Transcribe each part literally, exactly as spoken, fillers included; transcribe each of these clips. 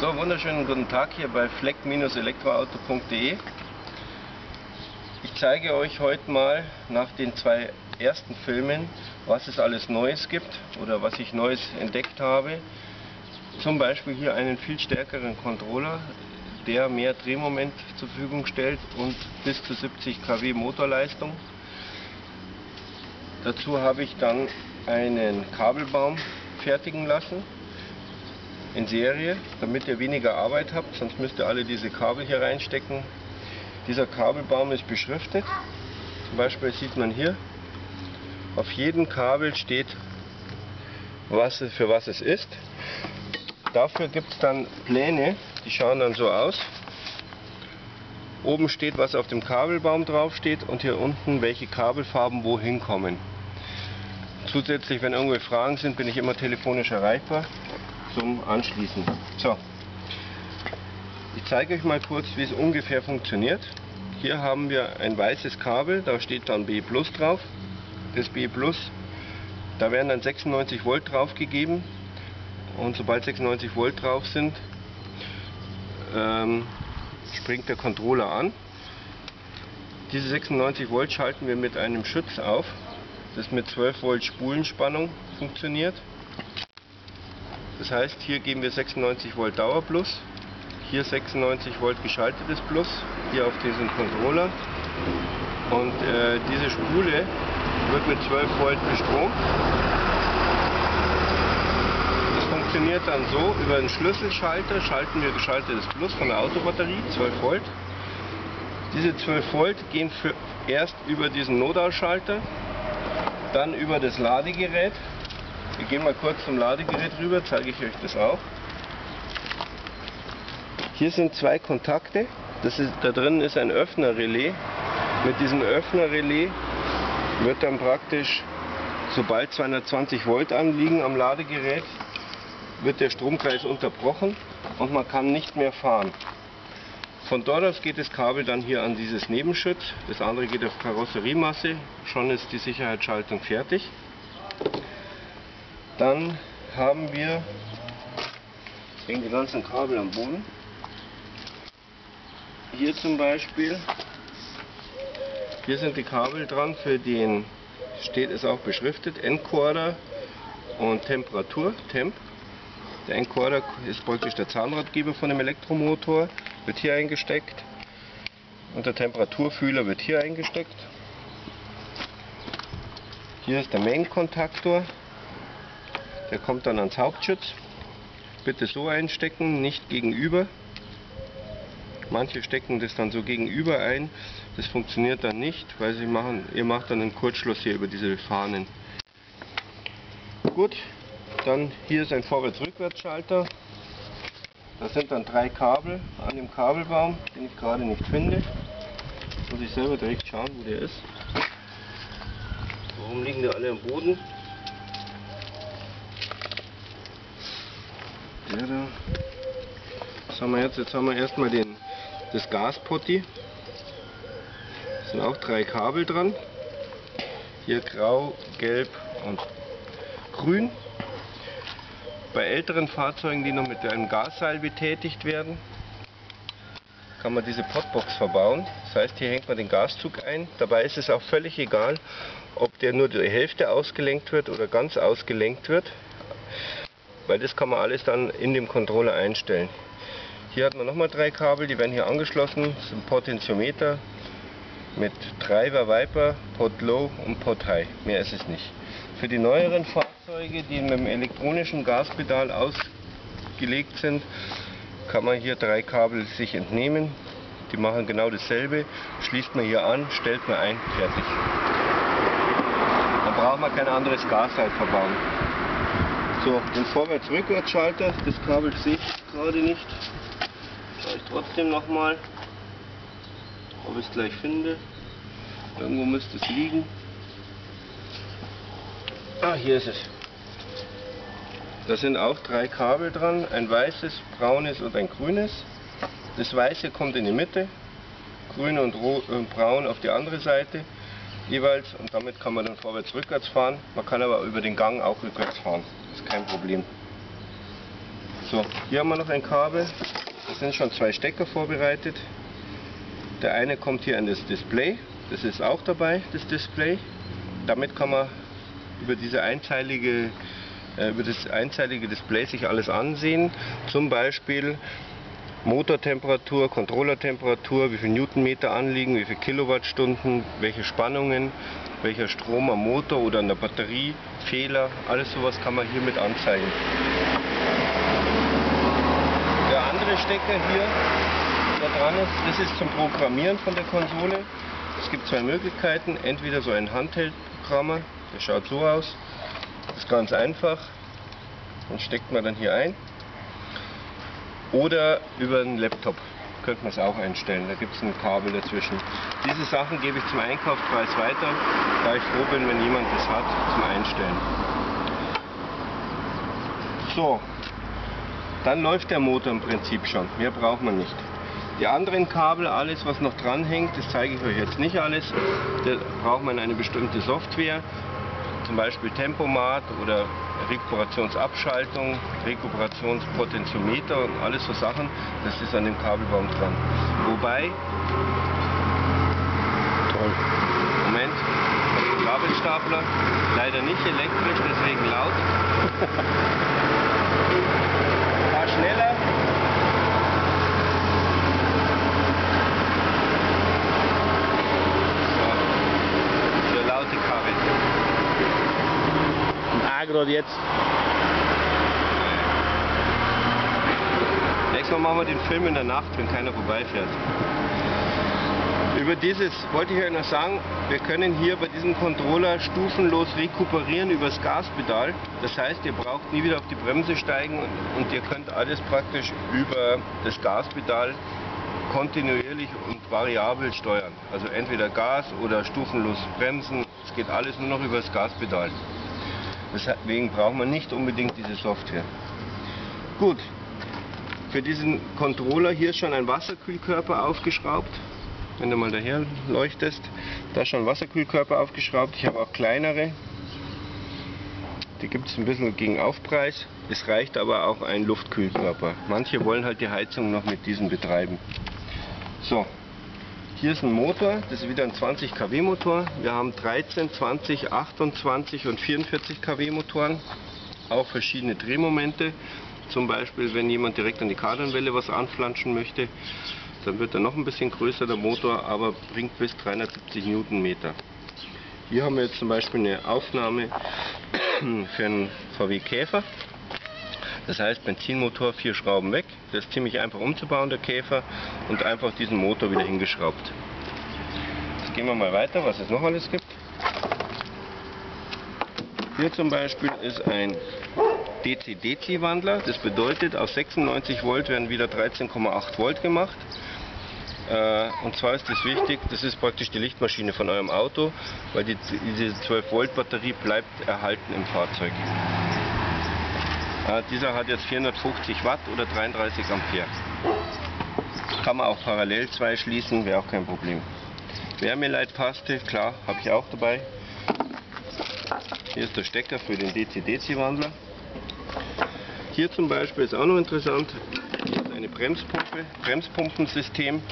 So, wunderschönen guten Tag hier bei Fleck Elektroauto punkt de. Ich zeige euch heute mal nach den zwei ersten Filmen, was es alles Neues gibt oder was ich Neues entdeckt habe. Zum Beispiel hier einen viel stärkeren Controller, der mehr Drehmoment zur Verfügung stellt und bis zu siebzig Kilowatt Motorleistung. Dazu habe ich dann einen Kabelbaum fertigen lassen. In Serie, damit ihr weniger Arbeit habt, sonst müsst ihr alle diese Kabel hier reinstecken. Dieser Kabelbaum ist beschriftet, zum Beispiel sieht man hier, auf jedem Kabel steht, was es, für was es ist. Dafür gibt es dann Pläne, die schauen dann so aus. Oben steht, was auf dem Kabelbaum drauf steht und hier unten, welche Kabelfarben wohin kommen. Zusätzlich, wenn irgendwelche Fragen sind, bin ich immer telefonisch erreichbar. Zum Anschließen. So, ich zeige euch mal kurz, wie es ungefähr funktioniert. Hier haben wir ein weißes Kabel, da steht dann B plus drauf. Das B plus, da werden dann sechsundneunzig Volt drauf gegeben. Und sobald sechsundneunzig Volt drauf sind, ähm, springt der Controller an. Diese sechsundneunzig Volt schalten wir mit einem Schütz auf, das mit zwölf Volt Spulenspannung funktioniert. Das heißt, hier geben wir sechsundneunzig Volt Dauer plus, hier sechsundneunzig Volt geschaltetes plus, hier auf diesen Controller. Und äh, diese Spule wird mit zwölf Volt bestromt. Das funktioniert dann so, über einen Schlüsselschalter schalten wir geschaltetes plus von der Autobatterie, zwölf Volt. Diese zwölf Volt gehen für, erst über diesen Notausschalter, dann über das Ladegerät. Wir gehen mal kurz zum Ladegerät rüber, zeige ich euch das auch. Hier sind zwei Kontakte, das ist, da drin ist ein Öffnerrelais. Mit diesem Öffnerrelais wird dann praktisch, sobald zweihundertzwanzig Volt anliegen am Ladegerät, wird der Stromkreis unterbrochen und man kann nicht mehr fahren. Von dort aus geht das Kabel dann hier an dieses Nebenschütz, das andere geht auf Karosseriemasse, schon ist die Sicherheitsschaltung fertig. Dann haben wir die ganzen Kabel am Boden. Hier zum Beispiel, hier sind die Kabel dran, für den steht es auch beschriftet, Encoder und Temperatur, Temp. Der Encoder ist praktisch der Zahnradgeber von dem Elektromotor, wird hier eingesteckt und der Temperaturfühler wird hier eingesteckt. Hier ist der Main-Kontaktor. Der kommt dann ans Hauptschütz. Bitte so einstecken, nicht gegenüber. Manche stecken das dann so gegenüber ein. Das funktioniert dann nicht, weil sie machen, ihr macht dann einen Kurzschluss hier über diese Fahnen. Gut, dann hier ist ein Vorwärts-Rückwärts-Schalter. Da sind dann drei Kabel an dem Kabelbaum, den ich gerade nicht finde. Muss ich selber direkt schauen, wo der ist. Warum liegen die alle am Boden? Ja, da. Was haben wir jetzt? Jetzt haben wir erstmal den, das Gaspotti. Da sind auch drei Kabel dran. Hier grau, gelb und grün. Bei älteren Fahrzeugen, die noch mit einem Gasseil betätigt werden, kann man diese Potbox verbauen. Das heißt, hier hängt man den Gaszug ein. Dabei ist es auch völlig egal, ob der nur die Hälfte ausgelenkt wird oder ganz ausgelenkt wird. Weil das kann man alles dann in dem Controller einstellen. Hier hat man nochmal drei Kabel, die werden hier angeschlossen. Das ist ein Potentiometer mit Treiber, Wiper, Pod Low und Pod High. Mehr ist es nicht. Für die neueren Fahrzeuge, die mit dem elektronischen Gaspedal ausgelegt sind, kann man hier drei Kabel sich entnehmen. Die machen genau dasselbe. Schließt man hier an, stellt man ein, fertig. Dann braucht man kein anderes Gasseil verbauen. So, den Vorwärts-Rückwärts-Schalter, das Kabel sehe ich gerade nicht. Schaue ich trotzdem nochmal, ob ich es gleich finde. Irgendwo müsste es liegen. Ah, hier ist es. Da sind auch drei Kabel dran, ein weißes, braunes und ein grünes. Das weiße kommt in die Mitte, grün und, und braun auf die andere Seite jeweils, und damit kann man dann vorwärts-rückwärts fahren. Man kann aber über den Gang auch rückwärts fahren. Kein Problem. So, hier haben wir noch ein Kabel. Es sind schon zwei Stecker vorbereitet. Der eine kommt hier an das Display. Das ist auch dabei, das Display. Damit kann man über diese einteilige, äh, über das einteilige Display sich alles ansehen. Zum Beispiel Motortemperatur, Controllertemperatur, wie viel Newtonmeter anliegen, wie viel Kilowattstunden, welche Spannungen, welcher Strom am Motor oder an der Batterie, Fehler, alles sowas kann man hier mit anzeigen. Der andere Stecker hier, der dran ist, das ist zum Programmieren von der Konsole. Es gibt zwei Möglichkeiten, entweder so ein Handheldprogrammer, der schaut so aus, ist ganz einfach, den steckt man dann hier ein. Oder über einen Laptop könnte man es auch einstellen, da gibt es ein Kabel dazwischen. Diese Sachen gebe ich zum Einkaufspreis weiter, da ich froh bin, wenn jemand das hat, zum Einstellen. So, dann läuft der Motor im Prinzip schon, mehr braucht man nicht. Die anderen Kabel, alles was noch dran hängt, das zeige ich euch jetzt nicht alles, da braucht man eine bestimmte Software, zum Beispiel Tempomat oder Rekuperationsabschaltung, Rekuperationspotentiometer und alles so Sachen, das ist an dem Kabelbaum dran. Wobei, toll, Moment, Kabelstapler, leider nicht elektrisch, deswegen laut. War schneller. So, der laute Kabel. Agro jetzt. Nächstes Mal machen wir den Film in der Nacht, wenn keiner vorbeifährt. Über dieses wollte ich euch noch sagen, wir können hier bei diesem Controller stufenlos rekuperieren über das Gaspedal. Das heißt, ihr braucht nie wieder auf die Bremse steigen und, und ihr könnt alles praktisch über das Gaspedal kontinuierlich und variabel steuern. Also entweder Gas oder stufenlos bremsen. Es geht alles nur noch über das Gaspedal. Deswegen braucht man nicht unbedingt diese Software. Gut, für diesen Controller hier ist schon ein Wasserkühlkörper aufgeschraubt. Wenn du mal daher leuchtest, da ist schon ein Wasserkühlkörper aufgeschraubt. Ich habe auch kleinere. Die gibt es ein bisschen gegen Aufpreis. Es reicht aber auch ein Luftkühlkörper. Manche wollen halt die Heizung noch mit diesen betreiben. So, hier ist ein Motor, das ist wieder ein zwanzig Kilowatt Motor. Wir haben dreizehn, zwanzig, achtundzwanzig und vierundvierzig Kilowatt Motoren. Auch verschiedene Drehmomente. Zum Beispiel, wenn jemand direkt an die Kardanwelle was anflanschen möchte, dann wird er noch ein bisschen größer, der Motor, aber bringt bis dreihundertsiebzig Newtonmeter. Hier haben wir jetzt zum Beispiel eine Aufnahme für einen V W Käfer. Das heißt, Benzinmotor, vier Schrauben weg. Das ist ziemlich einfach umzubauen, der Käfer. Und einfach diesen Motor wieder hingeschraubt. Jetzt gehen wir mal weiter, was es noch alles gibt. Hier zum Beispiel ist ein D C D C Wandler. Das bedeutet, aus sechsundneunzig Volt werden wieder dreizehn Komma acht Volt gemacht. Und zwar ist das wichtig, das ist praktisch die Lichtmaschine von eurem Auto, weil die, diese zwölf Volt Batterie bleibt erhalten im Fahrzeug. Dieser hat jetzt vierhundertfünfzig Watt oder dreiunddreißig Ampere. Kann man auch parallel zwei schließen, wäre auch kein Problem. Wärmeleitpaste, klar, habe ich auch dabei. Hier ist der Stecker für den D C D C Wandler. Hier zum Beispiel ist auch noch interessant, hier ist eine Bremspumpe, Bremspumpensystem.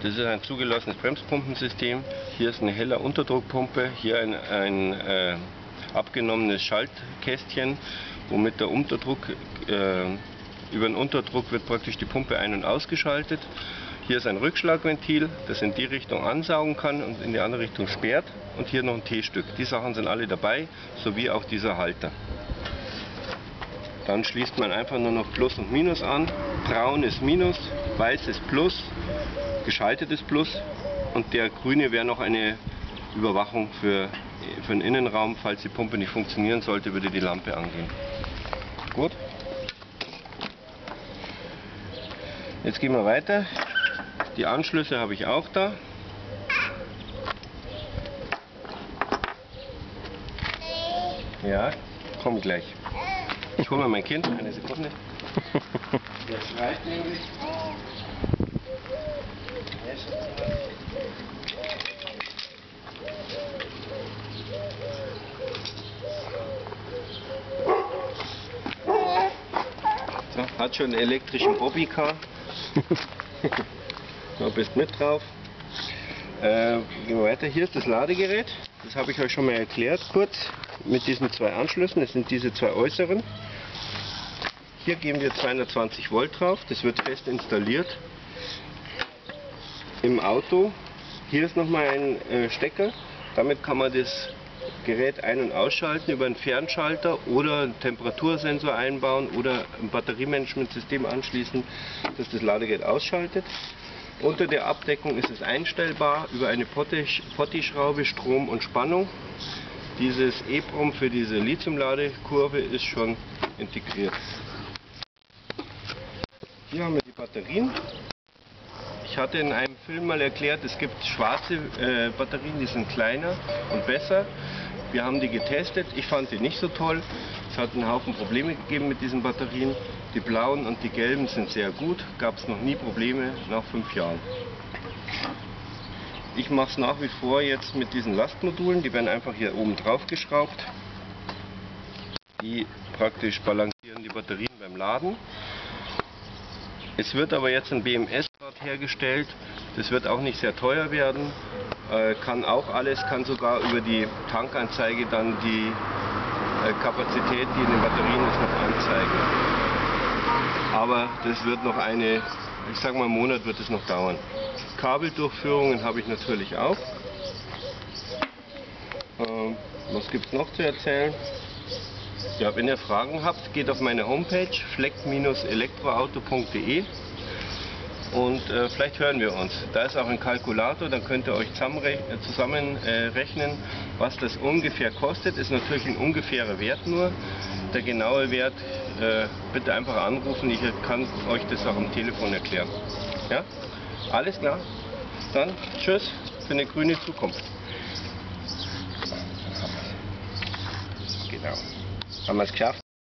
Das ist ein zugelassenes Bremspumpensystem. Hier ist eine heller Unterdruckpumpe, hier ein, ein äh, abgenommenes Schaltkästchen, womit der Unterdruck, äh, über den Unterdruck wird praktisch die Pumpe ein- und ausgeschaltet. Hier ist ein Rückschlagventil, das in die Richtung ansaugen kann und in die andere Richtung sperrt. Und hier noch ein T-Stück. Die Sachen sind alle dabei, sowie auch dieser Halter. Dann schließt man einfach nur noch Plus und Minus an. Braun ist Minus, Weiß ist Plus, geschaltet ist Plus und der grüne wäre noch eine Überwachung für für den Innenraum, falls die Pumpe nicht funktionieren sollte, würde die Lampe angehen. Gut. Jetzt gehen wir weiter. Die Anschlüsse habe ich auch da. Ja, komm gleich. Ich hole mal mein Kind. Eine Sekunde. Der schreit nämlich. Ja, hat schon einen elektrischen Bobbycar. Da bist mit drauf. Äh, gehen wir weiter. Hier ist das Ladegerät. Das habe ich euch schon mal erklärt, kurz. Mit diesen zwei Anschlüssen. Das sind diese zwei äußeren. Hier geben wir zweihundertzwanzig Volt drauf. Das wird fest installiert im Auto. Hier ist nochmal ein äh, Stecker. Damit kann man das Gerät ein- und ausschalten über einen Fernschalter oder einen Temperatursensor einbauen oder ein Batteriemanagementsystem anschließen, das das Ladegerät ausschaltet. Unter der Abdeckung ist es einstellbar über eine Potty-Schraube, Strom und Spannung. Dieses E-Prom für diese Lithium-Ladekurve ist schon integriert. Hier haben wir die Batterien. Ich hatte in einem Film mal erklärt, es gibt schwarze äh, Batterien, die sind kleiner und besser. Wir haben die getestet, ich fand die nicht so toll. Es hat einen Haufen Probleme gegeben mit diesen Batterien. Die blauen und die gelben sind sehr gut, gab es noch nie Probleme nach fünf Jahren. Ich mache es nach wie vor jetzt mit diesen Lastmodulen, die werden einfach hier oben drauf geschraubt. Die praktisch balancieren die Batterien beim Laden. Es wird aber jetzt ein B M S-Rad hergestellt, das wird auch nicht sehr teuer werden, äh, kann auch alles, kann sogar über die Tankanzeige dann die äh, Kapazität, die in den Batterien ist, noch anzeigen. Aber das wird noch eine, ich sag mal einen Monat wird es noch dauern. Kabeldurchführungen habe ich natürlich auch. Ähm, was gibt es noch zu erzählen? Ja, wenn ihr Fragen habt, geht auf meine Homepage Fleck Elektroauto punkt de und äh, vielleicht hören wir uns. Da ist auch ein Kalkulator, dann könnt ihr euch zusammenrechnen, zusammen, äh, rechnen, was das ungefähr kostet. Ist natürlich ein ungefährer Wert nur. Der genaue Wert äh, bitte einfach anrufen, ich kann euch das auch am Telefon erklären. Ja? Alles klar? Dann tschüss für eine grüne Zukunft. Genau. Haben wir es geschafft?